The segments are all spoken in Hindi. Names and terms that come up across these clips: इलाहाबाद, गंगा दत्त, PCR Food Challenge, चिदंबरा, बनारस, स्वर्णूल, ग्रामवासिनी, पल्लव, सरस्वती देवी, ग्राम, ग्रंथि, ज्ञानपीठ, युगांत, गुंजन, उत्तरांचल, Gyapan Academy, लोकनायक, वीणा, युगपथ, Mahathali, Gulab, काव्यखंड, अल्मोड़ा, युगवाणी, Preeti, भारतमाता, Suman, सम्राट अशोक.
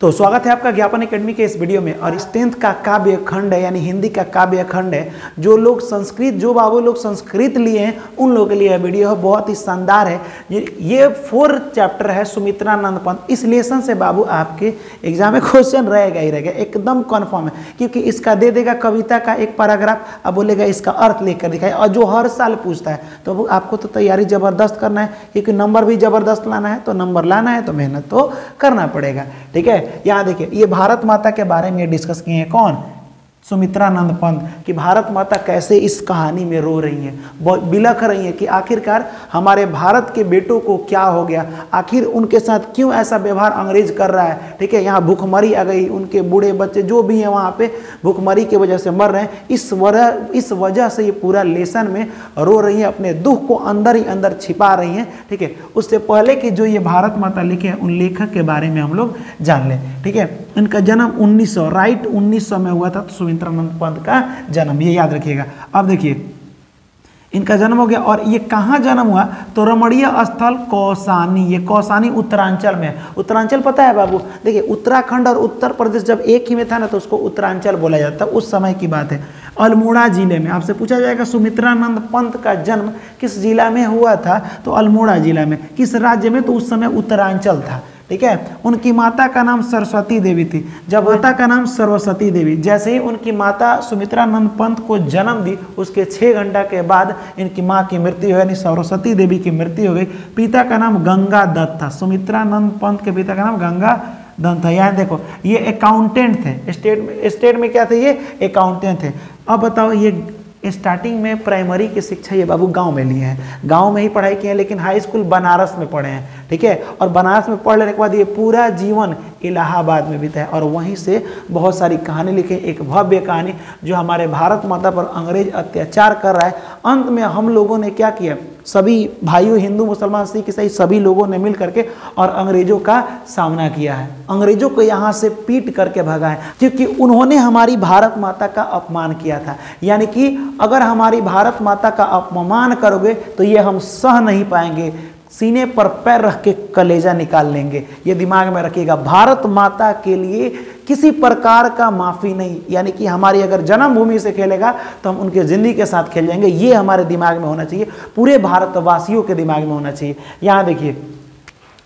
तो स्वागत है आपका ज्ञापन एकेडमी के इस वीडियो में। और इस 10th का काव्य खंड है, यानी हिंदी का काव्य खंड है। जो बाबू लोग संस्कृत लिए हैं उन लोगों के लिए यह वीडियो है, बहुत ही शानदार है। ये 4 चैप्टर है सुमित्रानंदन पंत। इस लेसन से बाबू आपके एग्जाम में क्वेश्चन रहेगा ही रहेगा, एकदम कन्फर्म है, क्योंकि इसका दे देगा कविता का एक पैराग्राफ, अब बोलेगा इसका अर्थ लेकर दिखाए, और जो हर साल पूछता है। तो आपको तो तैयारी ज़बरदस्त करना है, क्योंकि नंबर भी ज़बरदस्त लाना है। तो नंबर लाना है तो मेहनत तो करना पड़ेगा, ठीक है। यहाँ देखिए, ये भारत माता के बारे में डिस्कस किए हैं। कौन? सुमित्रानंद पंत। कि भारत माता कैसे इस कहानी में रो रही हैं, बिलख रही हैं कि आखिरकार हमारे भारत के बेटों को क्या हो गया, आखिर उनके साथ क्यों ऐसा व्यवहार अंग्रेज कर रहा है, ठीक है। यहाँ भूखमरी आ गई, उनके बूढ़े बच्चे जो भी हैं वहाँ पे भूखमरी की वजह से मर रहे हैं। इस वजह से ये पूरा लेसन में रो रही हैं, अपने दुख को अंदर ही अंदर छिपा रही हैं, ठीक है। उससे पहले कि जो ये भारत माता लिखे हैं, उन लेखक के बारे में हम लोग जान लें, ठीक है। इनका जन्म 1900 में हुआ था, तो सुमित्रानंद पंत का जन्म, ये याद रखिएगा। अब देखिए, इनका जन्म हो गया। और ये कहाँ जन्म हुआ? तो रमणीय स्थल कौसानी, ये कौसानी उत्तरांचल में है। उत्तरांचल पता है बाबू? देखिए, उत्तराखंड और उत्तर प्रदेश जब एक ही में था ना, तो उसको उत्तरांचल बोला जाता है, उस समय की बात है। अल्मोड़ा जिले में आपसे पूछा जाएगा सुमित्रानंद पंत का जन्म किस जिला में हुआ था, तो अल्मोड़ा जिला में। किस राज्य में? तो उस समय उत्तरांचल था, ठीक है। उनकी माता का नाम सरस्वती देवी थी। जब माता का नाम सरस्वती देवी, जैसे ही उनकी माता सुमित्रानंद पंत को जन्म दी, उसके 6 घंटा के बाद इनकी माँ की मृत्यु हो, यानी सरस्वती देवी की मृत्यु हो गई। पिता का नाम गंगा दत्त था, सुमित्रानंद पंत के पिता का नाम गंगा दत्त था। यानी देखो, ये अकाउंटेंट थे, स्टेट में क्या थे, ये अकाउंटेंट थे। अब बताओ, ये स्टार्टिंग में प्राइमरी की शिक्षा ये बाबू गांव में लिए हैं, गांव में ही पढ़ाई की है, लेकिन हाई स्कूल बनारस में पढ़े हैं, ठीक है। और बनारस में पढ़ लेने के बाद ये पूरा जीवन इलाहाबाद में बीता है, और वहीं से बहुत सारी कहानी लिखे। एक भव्य कहानी जो हमारे भारत माता पर अंग्रेज अत्याचार कर रहा है। अंत में हम लोगों ने क्या किया, सभी भाइयों, हिंदू, मुसलमान, सिख, ईसाई, सभी लोगों ने मिल करके और अंग्रेजों का सामना किया है, अंग्रेजों को यहाँ से पीट करके भगा है, क्योंकि उन्होंने हमारी भारत माता का अपमान किया था। यानी कि अगर हमारी भारत माता का अपमान करोगे तो ये हम सह नहीं पाएंगे, सीने पर पैर रख के कलेजा निकाल लेंगे। ये दिमाग में रखिएगा, भारत माता के लिए किसी प्रकार का माफ़ी नहीं। यानी कि हमारी अगर जन्मभूमि से खेलेगा तो हम उनके ज़िंदगी के साथ खेल जाएंगे, ये हमारे दिमाग में होना चाहिए, पूरे भारतवासियों के दिमाग में होना चाहिए। यहाँ देखिए,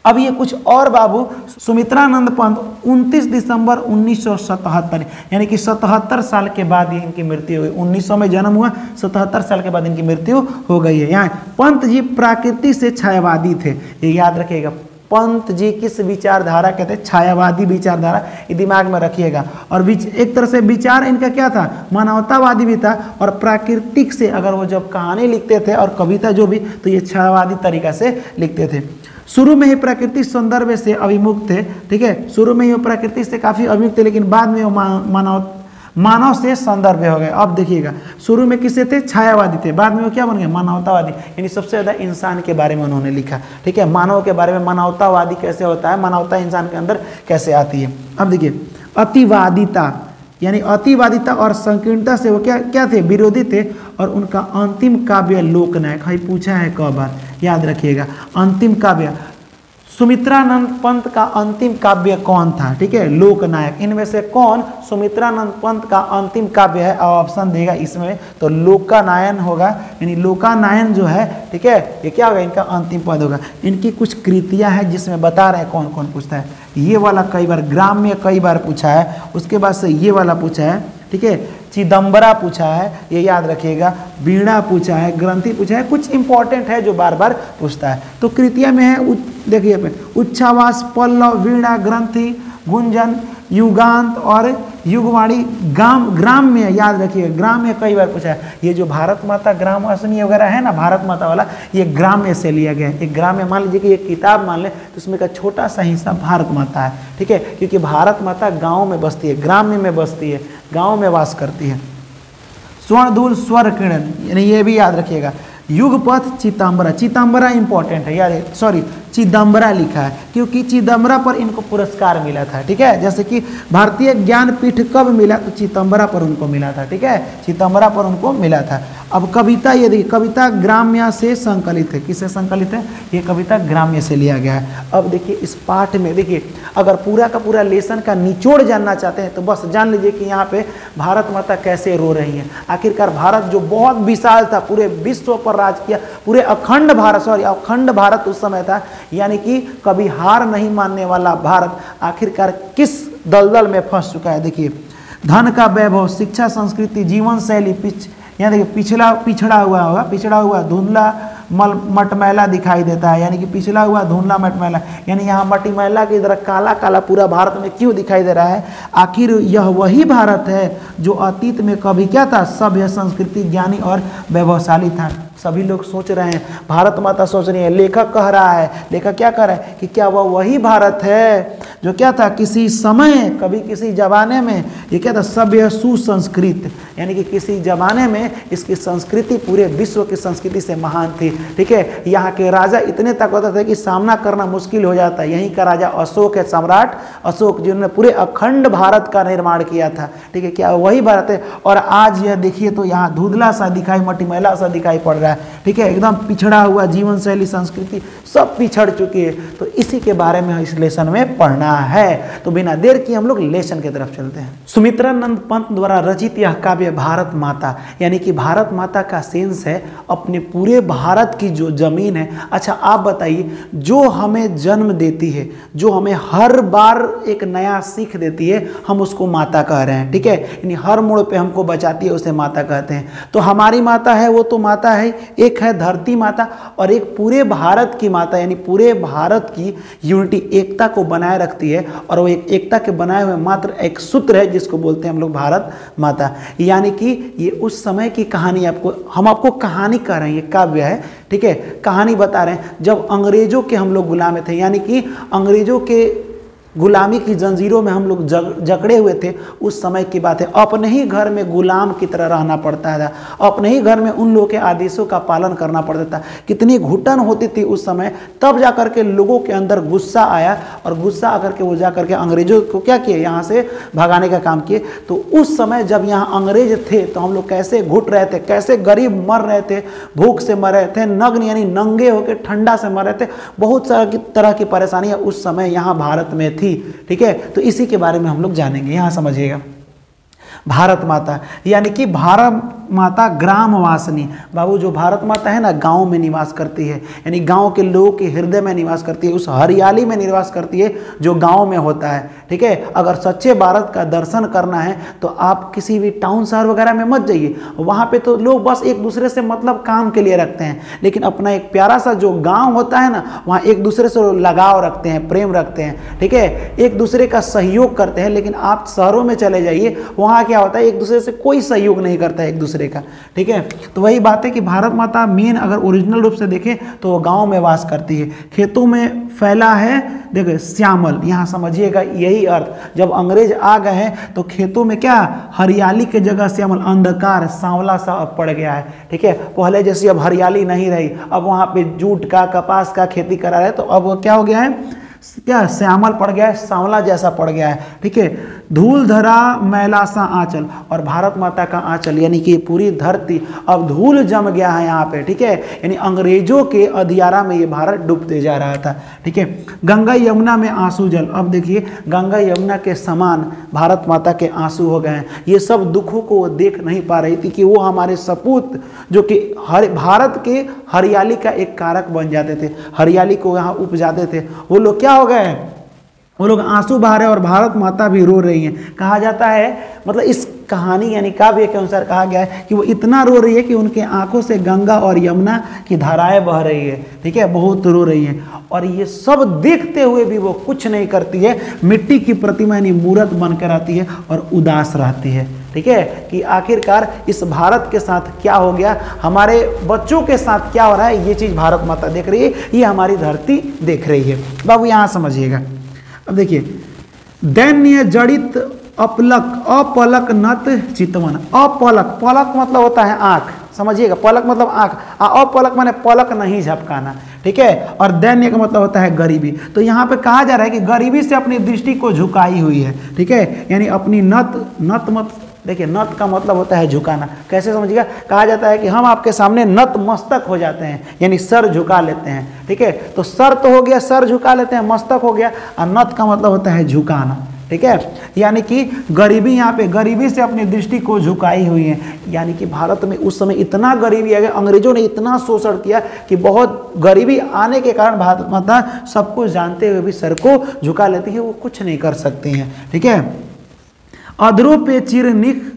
अब ये कुछ और बाबू सुमित्रानंद पंत 29 दिसंबर 1977, यानी कि 77 साल के बाद इनकी मृत्यु हुई। 1900 में जन्म हुआ, 77 साल के बाद इनकी मृत्यु हो गई है। यहाँ पंत जी प्राकृति से छायावादी थे, ये याद रखिएगा। पंत जी किस विचारधारा के थे? छायावादी विचारधारा, ये दिमाग में रखिएगा। और एक तरह से विचार इनका क्या था, मानवतावादी भी था, और प्राकृतिक से अगर वो जब कहानी लिखते थे और कविता जो भी, तो ये छायावादी तरीका से लिखते थे। शुरू में ही प्राकृतिक सौंदर्य से अभिमुख थे, ठीक है। शुरू में ही वो प्राकृतिक से काफ़ी अभिमुख थे, लेकिन बाद में वो मानव से सौंदर्य हो गए। अब देखिएगा, शुरू में किससे थे? छायावादी थे, बाद में वो क्या बन गए? मानवतावादी। यानी सबसे ज़्यादा इंसान के बारे में उन्होंने लिखा, ठीक है। मानव के बारे में मानवतावादी कैसे होता है, मानवता इंसान के अंदर कैसे आती है। अब देखिए, अतिवादिता, यानी अतिवादिता और संकीर्णता से वो क्या थे? विरोधी थे। और उनका अंतिम काव्य लोकनायक, भाई पूछा है कई बार, याद रखिएगा। अंतिम काव्य सुमित्रानंद पंत का अंतिम काव्य कौन था, ठीक है? लोकनायक। इनमें से कौन सुमित्रानंद पंत का अंतिम काव्य है? ऑप्शन देगा इसमें, तो लोकानायन होगा, यानी लोकानायन जो है, ठीक है, ये क्या होगा? इनका अंतिम पद होगा। इनकी कुछ कृतियां हैं जिसमें बता रहे हैं कौन कौन पूछता है। ये वाला कई बार ग्राम में कई बार पूछा है, उसके बाद से ये वाला पूछा है, ठीक है। चिदंबरा पूछा है, ये याद रखिएगा। वीणा पूछा है, ग्रंथि पूछा है, कुछ इंपॉर्टेंट है जो बार बार पूछता है। तो कृतियाँ में है, देखिए, उच्चावास, पल्लव, वीणा, ग्रंथि, गुंजन, युगांत और युगवाणी। ग्राम में याद रखिएगा, ग्राम में कई बार पूछा है। ये जो भारत माता ग्राम असनी वगैरह है ना, भारत माता वाला, ये ग्राम में से लिया गया है। एक ग्राम में, मान लीजिए कि ये किताब मान लें, तो उसमें का छोटा सा हिस्सा भारत माता है, ठीक है, क्योंकि भारत माता गाँव में बसती है, ग्राम में बसती है, गाँव में वास करती है। स्वर्णूल, स्वर किरण, यानी ये भी याद रखिएगा। युगपथ, चिदंबरा इंपॉर्टेंट है, यार सॉरी चिदंबरा लिखा है, क्योंकि चिदंबरा पर इनको पुरस्कार मिला था, ठीक है। जैसे कि भारतीय ज्ञानपीठ कब मिला, तो चिदंबरा पर उनको मिला था, ठीक है, चिदंबरा पर उनको मिला था। अब कविता, ये देखिए कविता ग्राम्य से संकलित है। किससे संकलित है? ये कविता ग्राम्य से लिया गया है। अब देखिए इस पाठ में देखिए अगर पूरा का पूरा लेसन का निचोड़ जानना चाहते हैं तो बस जान लीजिए कि यहाँ पे भारत माता कैसे रो रही है। आखिरकार भारत जो बहुत विशाल था, पूरे विश्व पर राज किया, पूरे अखंड भारत, सॉरी अखंड भारत उस समय था, यानी कि कभी हार नहीं मानने वाला भारत, आखिरकार किस दलदल में फंस चुका है। देखिए धन का वैभव, शिक्षा, संस्कृति, जीवन शैली, यानी देखिए पिछड़ा हुआ धुंधला मटमैला दिखाई देता है, यानी कि पिछड़ा हुआ धुंधला मटमैला, यानी यहाँ मटीमैला की तरह काला काला पूरा भारत में क्यों दिखाई दे रहा है? आखिर यह वही भारत है जो अतीत में कभी क्या था? सभ्य, संस्कृति, ज्ञानी और वैभवशाली था। सभी लोग सोच रहे हैं, भारत माता सोच रही है, लेखक कह रहा है, लेखक क्या कह रहा है कि क्या वह वही भारत है जो क्या था किसी समय, कभी किसी जमाने में ये क्या था? सभ्य, सुसंस्कृत, यानी कि किसी जमाने में इसकी संस्कृति पूरे विश्व की संस्कृति से महान थी। ठीक है, यहाँ के राजा इतने ताकतवर थे कि सामना करना मुश्किल हो जाता है। यहीं का राजा अशोक है, सम्राट अशोक, जिन्होंने पूरे अखंड भारत का निर्माण किया था। ठीक है, क्या वही भारत है? और आज यह देखिए तो यहाँ धुंधला सा दिखाई, मटीमैला सा दिखाई पड़ रहा है। ठीक है, एकदम पिछड़ा हुआ, जीवन शैली, संस्कृति सब पिछड़ चुकी है। तो इसी के बारे में इस लेसन में पढ़ना है। तो बिना देर किए हम लोग लेसन की तरफ चलते हैं। सुमित्रानंद पंत द्वारा रचित यह काव्य भारत माता, यानी कि भारत माता का सेंस है अपने पूरे भारत की जो जमीन है। अच्छा आप बताइए, जो हमें जन्म देती है, जो हमें हर बार एक नया सीख देती है, हम उसको माता कह रहे हैं। ठीक है, यानी हर मोड़ पे हमको बचाती है, उसे माता कहते हैं। तो हमारी माता है वो तो माता है, एक है धरती माता और एक पूरे भारत की माता, यानी पूरे भारत की यूनिटी, एकता को बनाए रखती है। और वो एकता के बनाए हुए मात्र एक सूत्र है जिसको बोलते हैं हम लोग भारत माता। यानी कि ये उस समय की कहानी, आपको हम आपको कहानी कह रहे हैं, ये काव्य है। ठीक है, कहानी बता रहे हैं जब अंग्रेजों के हम लोग गुलाम थे, यानी कि अंग्रेजों के गुलामी की जंजीरों में हम लोग जकड़े हुए थे, उस समय की बात है। अपने ही घर में गुलाम की तरह रहना पड़ता था, अपने ही घर में उन लोगों के आदेशों का पालन करना पड़ता था। कितनी घुटन होती थी उस समय, तब जा कर के लोगों के अंदर गुस्सा आया और गुस्सा आकर के वो जा कर के अंग्रेजों को क्या किए, यहाँ से भगाने का काम किए। तो उस समय जब यहाँ अंग्रेज थे तो हम लोग कैसे घुट रहे थे, कैसे गरीब मर रहे थे, भूख से मर रहे थे, नग्न यानी नंगे होकर ठंडा से मर रहे थे, बहुत सारी तरह की परेशानियाँ उस समय यहाँ भारत में थी। ठीक है, तो इसी के बारे में हम लोग जानेंगे। यहां समझिएगा भारत माता, यानी कि भारत माता ग्रामवासिनी, बाबू जो भारत माता है ना, गांव में निवास करती है, यानी गांव के लोगों के हृदय में निवास करती है, उस हरियाली में निवास करती है जो गांव में होता है। ठीक है, अगर सच्चे भारत का दर्शन करना है तो आप किसी भी टाउन शहर वगैरह में मत जाइए, वहाँ पे तो लोग बस एक दूसरे से मतलब काम के लिए रखते हैं, लेकिन अपना एक प्यारा सा जो गाँव होता है ना, वहाँ एक दूसरे से लगाव रखते हैं, प्रेम रखते हैं। ठीक है, एक दूसरे का सहयोग करते हैं। लेकिन आप शहरों में चले जाइए, वहाँ क्या होता है, एक दूसरे से कोई सहयोग नहीं करता है एक दूसरे का। ठीक है, तो वही बात है कि भारत माता मेन अगर ओरिजिनल रूप से देखें तो गांव में वास करती है, खेतों में फैला है देखिए श्यामल। यहाँ समझिएगा यही अर्थ, जब अंग्रेज आ गए हैं तो खेतों में क्या, हरियाली के जगह श्यामल, अंधकार, सांवला सा अब पड़ गया है। ठीक है, पहले जैसी अब हरियाली नहीं रही, अब वहाँ पे जूट का, कपास का खेती करा रहे, तो अब क्या हो गया है, क्या श्यामल पड़ गया है, सांवला जैसा पड़ गया है। ठीक है, धूल धरा मैला सा आंचल, और भारत माता का आंचल यानी कि पूरी धरती अब धूल जम गया है यहाँ पे। ठीक है, यानी अंग्रेजों के अधियारा में ये भारत डूबते जा रहा था। ठीक है, गंगा यमुना में आंसू जल, अब देखिए गंगा यमुना के समान भारत माता के आंसू हो गए हैं। ये सब दुखों को वो देख नहीं पा रही थी कि वो हमारे सपूत जो कि हर भारत के हरियाली का एक कारक बन जाते थे, हरियाली को यहाँ उपजाते थे, वो लोग क्या हो गए, वो लोग आंसू बहा रहे हैं और भारत माता भी रो रही हैं। कहा जाता है, मतलब इस कहानी यानी काव्य के अनुसार कहा गया है कि वो इतना रो रही है कि उनके आंखों से गंगा और यमुना की धाराएं बह रही है। ठीक है, बहुत रो रही है और ये सब देखते हुए भी वो कुछ नहीं करती है, मिट्टी की प्रतिमा यानी मूर्त बनकर आती है और उदास रहती है। ठीक है, कि आखिरकार इस भारत के साथ क्या हो गया, हमारे बच्चों के साथ क्या हो रहा है, ये चीज़ भारत माता देख रही है, ये हमारी धरती देख रही है। बाबू यहाँ समझिएगा, अब देखिए दैन्य जड़ित अपलक अपलक नत चितवन, अपलक, पलक मतलब होता है आँख, समझिएगा, पलक मतलब आँख, अपलक माने पलक नहीं झपकाना। ठीक है, और दैन्य का मतलब होता है गरीबी। तो यहाँ पे कहा जा रहा है कि गरीबी से अपनी दृष्टि को झुकाई हुई है। ठीक है, यानी अपनी नत, नत मत देखिए नत का मतलब होता है झुकाना। कैसे समझिएगा, कहा जाता है कि हम आपके सामने नतमस्तक हो जाते हैं, यानी सर झुका लेते हैं। ठीक है, तो सर तो हो गया, सर झुका लेते हैं, मस्तक हो गया, और नत का मतलब होता है झुकाना। ठीक है, यानी कि गरीबी, यहाँ पे गरीबी से अपनी दृष्टि को झुकाई हुई है। यानी कि भारत में उस समय इतना गरीबी आ गया, अंग्रेजों ने इतना शोषण किया कि बहुत गरीबी आने के कारण भारत माता सब कुछ जानते हुए भी सर को झुका लेती है, वो कुछ नहीं कर सकती हैं। ठीक है, अधरों पे चिरनिख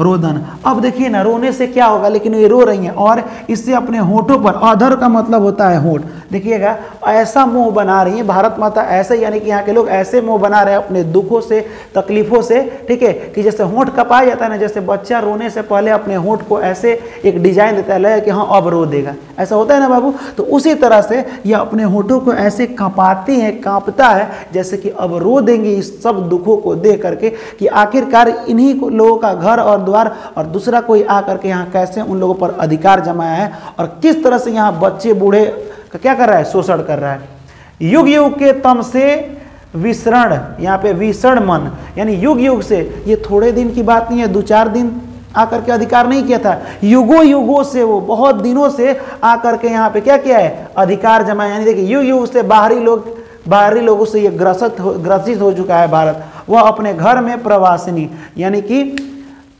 रोदन। अब देखिए ना, रोने से क्या होगा, लेकिन ये रो रही हैं और इससे अपने होठों पर, अधर का मतलब होता है होठ, देखिएगा ऐसा मुंह बना रही हैं भारत माता, ऐसे यानी कि यहाँ के लोग ऐसे मुंह बना रहे हैं अपने दुखों से, तकलीफ़ों से। ठीक है, कि जैसे होंठ कपाया जाता है ना, जैसे बच्चा रोने से पहले अपने होंठ को ऐसे एक डिजाइन देता है, लगे कि हाँ अब रो देगा, ऐसा होता है ना बाबू, तो उसी तरह से यह अपने होठों को ऐसे कपाती है, काँपता है, जैसे कि अब रो देंगी इस सब दुखों को देख करके कि आखिरकार इन्हीं लोगों का घर और द्वार और दूसरा कोई आ करके यहाँ कैसे उन लोगों पर अधिकार जमाया है और किस तरह से यहाँ बच्चे बूढ़े का क्या कर रहा है, शोषण कर रहा है। युग युग के तम से विसरण, यहाँ पे विसरण मन, यानी युग युग से, ये थोड़े दिन की बात नहीं है, दो चार दिन आकर के अधिकार नहीं किया था, युगों युगों से, वो बहुत दिनों से आकर के यहाँ पे क्या किया है, अधिकार जमाया। यानी देखिए युग युग से बाहरी लोगों से ये ग्रसित हो चुका है भारत। वह अपने घर में प्रवासिनी, यानी कि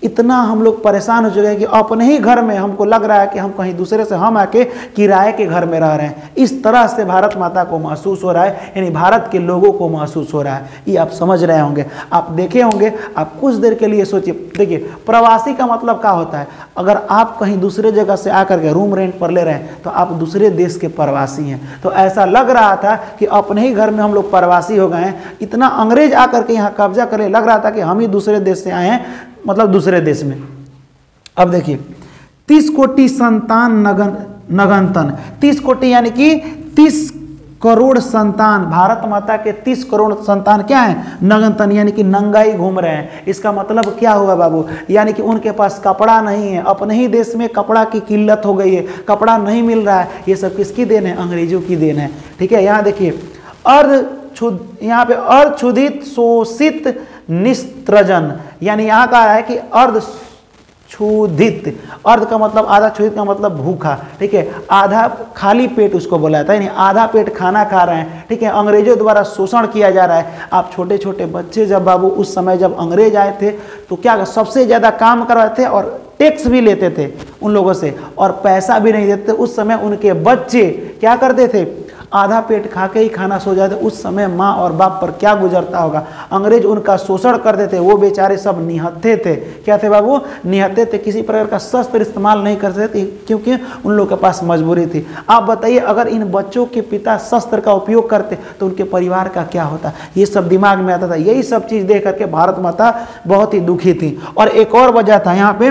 इतना हम लोग परेशान हो चुके हैं कि अपने ही घर में हमको लग रहा है कि हम कहीं दूसरे से हम आके किराए के घर में रह रहे हैं। इस तरह से भारत माता को महसूस हो रहा है, यानी भारत के लोगों को महसूस हो रहा है। ये आप समझ रहे होंगे, आप देखे होंगे, आप कुछ देर के लिए सोचिए। देखिए प्रवासी का मतलब क्या होता है, अगर आप कहीं दूसरे जगह से आकर के रूम रेंट पर ले रहे हैं तो आप दूसरे देश के प्रवासी हैं। तो ऐसा लग रहा था कि अपने ही घर में हम लोग प्रवासी हो गए हैं, इतना अंग्रेज आकर के यहाँ कब्जा करने लग रहा था कि हम ही दूसरे देश से आए हैं, मतलब दूसरे देश में। अब देखिए 30 कोटि संतान नगंतन, 30 कोटि यानी कि 30 करोड़ संतान, भारत माता के 30 करोड़ संतान क्या हैं, नगंतन यानी कि नंगाई घूम रहे हैं। इसका मतलब क्या हुआ बाबू, यानी कि उनके पास कपड़ा नहीं है, अपने ही देश में कपड़ा की किल्लत हो गई है, कपड़ा नहीं मिल रहा है। ये सब किसकी देन है, अंग्रेजों की देन है। ठीक है, यहाँ देखिए यहाँ पे अर्धक्षुधित शोषित निस्त्रजन, यानी यहाँ का है कि अर्धक्षुधित, अर्ध का मतलब आधा, क्षुधित का मतलब भूखा। ठीक है, आधा खाली पेट उसको बोला जाता है, यानी आधा पेट खाना खा रहे हैं। ठीक है, अंग्रेजों द्वारा शोषण किया जा रहा है। आप छोटे छोटे बच्चे जब बाबू उस समय जब अंग्रेज आए थे तो क्या सबसे ज़्यादा काम करवाते थे और टैक्स भी लेते थे उन लोगों से और पैसा भी नहीं देते। उस समय उनके बच्चे क्या करते थे, आधा पेट खा के ही खाना सो जाते। उस समय माँ और बाप पर क्या गुजरता होगा, अंग्रेज उनका शोषण करते थे। वो बेचारे सब निहत्थे थे, क्या थे बाबू, निहत्थे थे, किसी प्रकार का शस्त्र इस्तेमाल नहीं करते थे क्योंकि उन लोगों के पास मजबूरी थी। आप बताइए अगर इन बच्चों के पिता शस्त्र का उपयोग करते तो उनके परिवार का क्या होता, ये सब दिमाग में आता था। यही सब चीज़ देख करके भारत माता बहुत ही दुखी थी। और एक और वजह था, यहाँ पे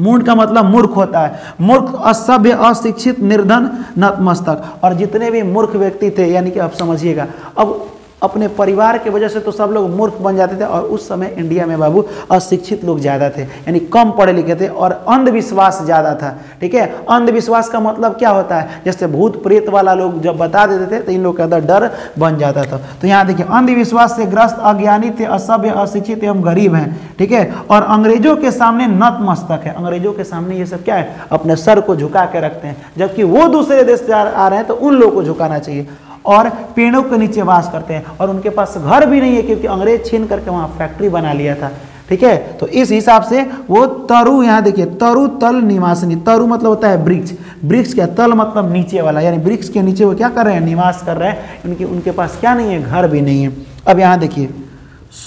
मूंड का मतलब मूर्ख होता है, मूर्ख, असभ्य, अशिक्षित, निर्धन, नतमस्तक। और जितने भी मूर्ख व्यक्ति थे, यानी कि आप समझिएगा, अब अपने परिवार के वजह से तो सब लोग मूर्ख बन जाते थे। और उस समय इंडिया में बाबू अशिक्षित लोग ज़्यादा थे, यानी कम पढ़े लिखे थे और अंधविश्वास ज़्यादा था। ठीक है, अंधविश्वास का मतलब क्या होता है, जैसे भूत प्रेत वाला लोग जब बता देते थे तो इन लोग के अंदर डर बन जाता था। तो यहाँ देखिए अंधविश्वास से ग्रस्त, अज्ञानी थे, असभ्य, अशिक्षित एवं गरीब हैं। ठीक है, और अंग्रेजों के सामने नतमस्तक है। अंग्रेजों के सामने ये सब क्या है, अपने सर को झुका के रखते हैं, जबकि वो दूसरे देश से आ रहे हैं तो उन लोगों को झुकाना चाहिए। और पेड़ों के नीचे वास करते हैं और उनके पास घर भी नहीं है क्योंकि अंग्रेज छीन करके वहाँ फैक्ट्री बना लिया था। ठीक है, तो इस हिसाब से वो तरु, यहाँ देखिए तरु तल निवासनी, तरु मतलब होता है वृक्ष, वृक्ष क्या, तल मतलब नीचे वाला, यानी वृक्ष के नीचे वो क्या कर रहे हैं, निवास कर रहे हैं। उनके पास क्या नहीं है, घर भी नहीं है। अब यहाँ देखिए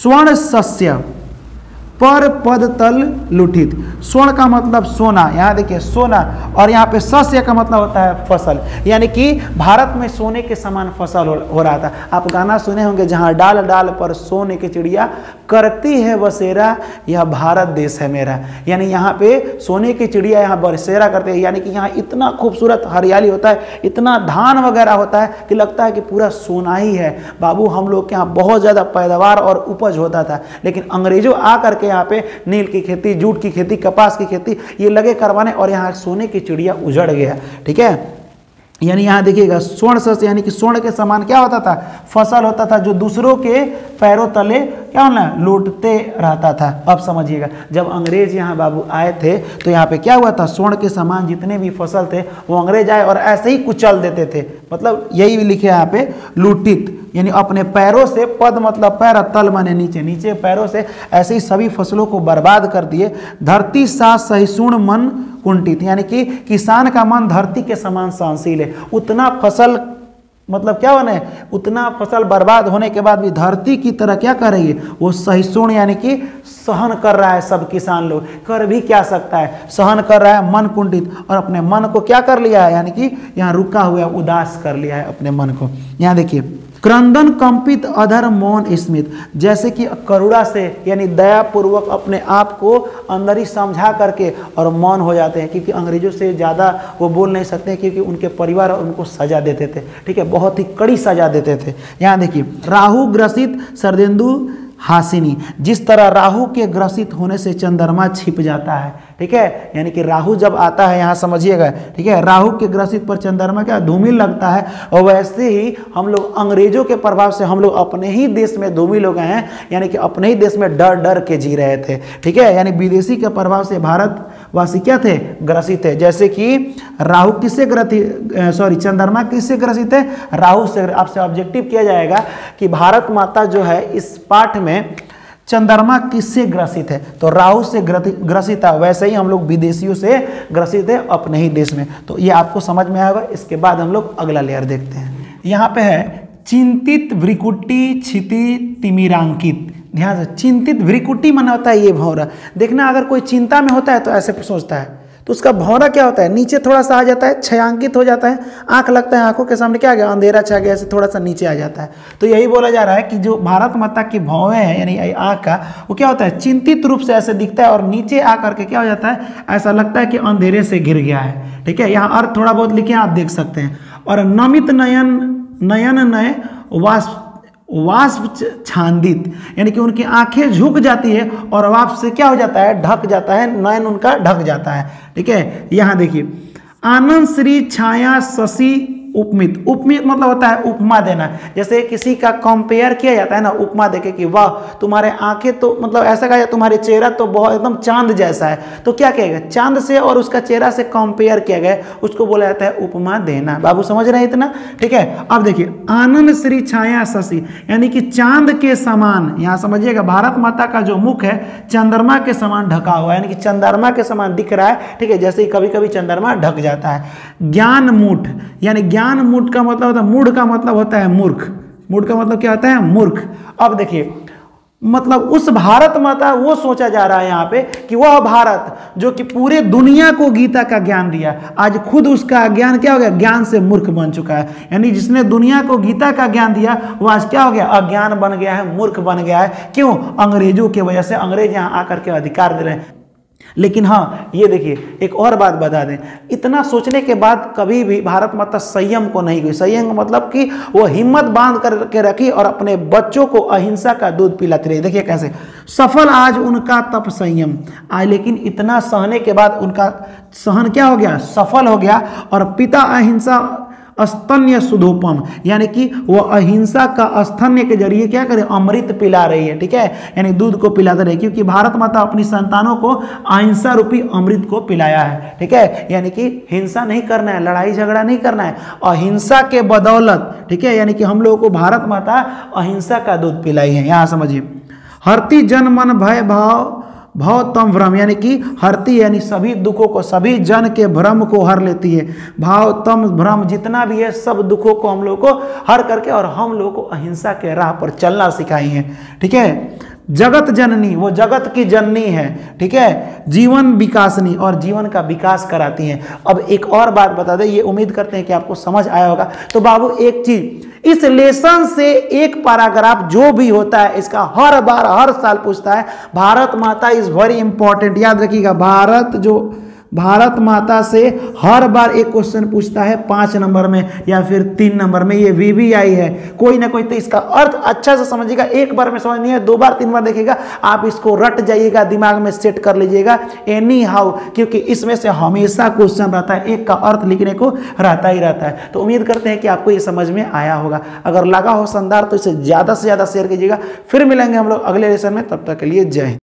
स्वर्ण सस्य पर पद तल लुठित, स्वर्ण का मतलब सोना, यहाँ देखिए सोना, और यहाँ पे सस्य का मतलब होता है फसल, यानी कि भारत में सोने के समान फसल हो रहा था। आप गाना सुने होंगे, जहाँ डाल डाल पर सोने की चिड़िया करती है बसेरा, यह भारत देश है मेरा, यानी यहाँ पे सोने की चिड़िया यहाँ बसेरा करते हैं। यानी कि यहाँ इतना खूबसूरत हरियाली होता है, इतना धान वगैरह होता है कि लगता है कि पूरा सोना ही है बाबू। हम लोग के यहाँ बहुत ज़्यादा पैदावार और उपज होता था, लेकिन अंग्रेजों आ करके यहाँ पे नील की खेती, जूट की खेती, कपास की खेती ये लगे करवाने, और यहाँ सोने की चिड़िया उजड़ गया। ठीक है, यानी यहाँ देखिएगा स्वर्ण शस यानी कि स्वर्ण के समान क्या होता था, फसल होता था जो दूसरों के पैरों तले क्या होना लूटते रहता था। अब समझिएगा जब अंग्रेज यहाँ बाबू आए थे तो यहाँ पे क्या हुआ था, स्वर्ण के समान जितने भी फसल थे वो अंग्रेज आए और ऐसे ही कुचल देते थे, मतलब यही लिखे यहाँ पे लूटित यानी अपने पैरों से, पद मतलब पैर, तल माने नीचे, नीचे पैरों से ऐसे ही सभी फसलों को बर्बाद कर दिए। धरती सा सहिष्णु मन कुंठित यानी कि किसान का मन धरती के समान सहनशील है, उतना फसल मतलब क्या होने, उतना फसल बर्बाद होने के बाद भी धरती की तरह क्या कर रही है वो सहिष्णु यानी कि सहन कर रहा है, सब किसान लोग कर भी क्या सकता है, सहन कर रहा है मन कुंठित, और अपने मन को क्या कर लिया है यानी कि यहाँ रुका हुआ उदास कर लिया है अपने मन को। यहाँ देखिए क्रंदन कंपित अधर मौन स्मित, जैसे कि करुणा से यानी दयापूर्वक अपने आप को अंदर ही समझा करके और मौन हो जाते हैं, क्योंकि अंग्रेजों से ज़्यादा वो बोल नहीं सकते क्योंकि उनके परिवार और उनको सजा देते थे, ठीक है, बहुत ही कड़ी सजा देते थे। यहाँ देखिए राहु ग्रसित शरदेंदु हासिनी, जिस तरह राहु के ग्रसित होने से चंद्रमा छिप जाता है, ठीक है, यानी कि राहु जब आता है यहाँ समझिएगा, ठीक है, राहु के ग्रसित पर चंद्रमा क्या धूमिल लगता है, और वैसे ही हम लोग अंग्रेजों के प्रभाव से हम लोग अपने ही देश में धूमिल हो गए हैं, यानी कि अपने ही देश में डर डर के जी रहे थे, ठीक है, यानी विदेशी के प्रभाव से भारतवासी क्या थे, ग्रसित है। जैसे कि राहु किससे ग्रसित, सॉरी चंद्रमा किससे ग्रसित है, राहु से। आपसे ऑब्जेक्टिव किया जाएगा कि भारत माता जो है इस पाठ में चंद्रमा किससे ग्रसित है, तो राहु से ग्रसित है, वैसे ही हम लोग विदेशियों से ग्रसित है अपने ही देश में। तो ये आपको समझ में आएगा। इसके बाद हम लोग अगला लेयर देखते हैं। यहाँ पे है चिंतित भ्रिकुटी क्षिति तिमिरांकित। ध्यान से, चिंतित भ्रिकुटी माना होता है ये भौंरा, देखना अगर कोई चिंता में होता है तो ऐसे सोचता है तो उसका भौंरा क्या होता है, नीचे थोड़ा सा आ जाता है, छायांकित हो जाता है, आंख लगता है आंखों के सामने क्या आ गया, अंधेरा छा गया, ऐसे थोड़ा सा नीचे आ जाता है। तो यही बोला जा रहा है कि जो भारत माता की भौवें हैं यानी आंख का, वो क्या होता है चिंतित रूप से ऐसे दिखता है और नीचे आ करके क्या हो जाता है, ऐसा लगता है कि अंधेरे से घिर गया है, ठीक है। यहाँ अर्थ थोड़ा बहुत लिखे आप देख सकते हैं। और नमित नयन नयन नय वाष्प छांदित यानी कि उनकी आंखें झुक जाती है और वाष्प से क्या हो जाता है, ढक जाता है, नयन उनका ढक जाता है, ठीक है। यहाँ देखिए आनंद श्री छाया शशि उपमित। उपमित मतलब होता है उपमा देना, जैसे किसी का कंपेयर किया जाता है ना, उपमा देके कि वाह तुम्हारे आंखें तो मतलब ऐसा कहा जाए तुम्हारे चेहरा तो बहुत एकदम चांद जैसा है, तो क्या कहेगा, चांद से और उसका चेहरा से कंपेयर किया गया उसको बोला जाता है उपमा देना। बाबू समझ रहे हैं इतना, ठीक है। अब देखिए आनंद श्री छाया शशि यानी कि चांद के समान, यहाँ समझिएगा भारत माता का जो मुख है चंद्रमा के समान ढका हुआ है, यानी कि चंद्रमा के समान दिख रहा है, ठीक है, जैसे ही कभी कभी चंद्रमा ढक जाता है। ज्ञानमूठ यानी मूड का मतलब होता है, मूड का मतलब होता है मूर्ख, मूड का मतलब क्या होता है मूर्ख। अब देखिए मतलब उस भारत माता वो सोचा जा रहा है यहाँ पे कि वह भारत जो कि पूरे दुनिया को गीता का ज्ञान दिया, आज खुद उसका ज्ञान क्या हो गया, ज्ञान से मूर्ख बन चुका है, यानी जिसने दुनिया को गीता का ज्ञान दिया वो आज क्या हो गया, अज्ञान बन गया है, मूर्ख बन गया है। क्यों, अंग्रेजों की वजह से, अंग्रेज यहाँ आकर के अधिकार दे रहे हैं। लेकिन हाँ ये देखिए एक और बात बता दें, इतना सोचने के बाद कभी भी भारत माता संयम को नहीं गई। संयम मतलब कि वो हिम्मत बांध करके रखी और अपने बच्चों को अहिंसा का दूध पिलाती रही। देखिए कैसे सफल आज उनका तप संयम आए, लेकिन इतना सहने के बाद उनका सहन क्या हो गया, सफल हो गया। और पिता अहिंसा स्तन्य सुधोपम यानी कि वह अहिंसा का स्तन्य के जरिए क्या करे, अमृत पिला रही है, ठीक है, यानी दूध को पिला रही है, क्योंकि भारत माता अपनी संतानों को अहिंसा रूपी अमृत को पिलाया है, ठीक है, यानी कि हिंसा नहीं करना है, लड़ाई झगड़ा नहीं करना है, अहिंसा के बदौलत, ठीक है, यानी कि हम लोगों को भारत माता अहिंसा का दूध पिलाई है। यहाँ समझिए हरती जन मन भय भाव भव तम भ्रम यानी कि हरती यानी सभी दुखों को, सभी जन के भ्रम को हर लेती है, भाव तम भ्रम जितना भी है सब दुखों को हम लोग को हर करके और हम लोगों को अहिंसा के राह पर चलना सिखाई है, ठीक है। जगत जननी वो जगत की जननी है, ठीक है, जीवन विकासनी और जीवन का विकास कराती हैं। अब एक और बात बता दें, ये उम्मीद करते हैं कि आपको समझ आया होगा। तो बाबू एक चीज, इस लेसन से एक पैराग्राफ जो भी होता है इसका हर बार हर साल पूछता है, भारत माता इज वेरी इंपॉर्टेंट। याद रखिएगा भारत जो भारत माता से हर बार एक क्वेश्चन पूछता है 5 नंबर में या फिर 3 नंबर में, ये वीवीआई है कोई ना कोई। तो इसका अर्थ अच्छा से समझिएगा, एक बार में समझ नहीं है 2 बार 3 बार देखिएगा, आप इसको रट जाइएगा, दिमाग में सेट कर लीजिएगा एनी हाउ, क्योंकि इसमें से हमेशा क्वेश्चन रहता है, एक का अर्थ लिखने को रहता ही रहता है। तो उम्मीद करते हैं कि आपको ये समझ में आया होगा। अगर लगा हो शानदार तो इसे ज़्यादा से ज़्यादा शेयर कीजिएगा। फिर मिलेंगे हम लोग अगले लेसन में, तब तक के लिए जय हिंद।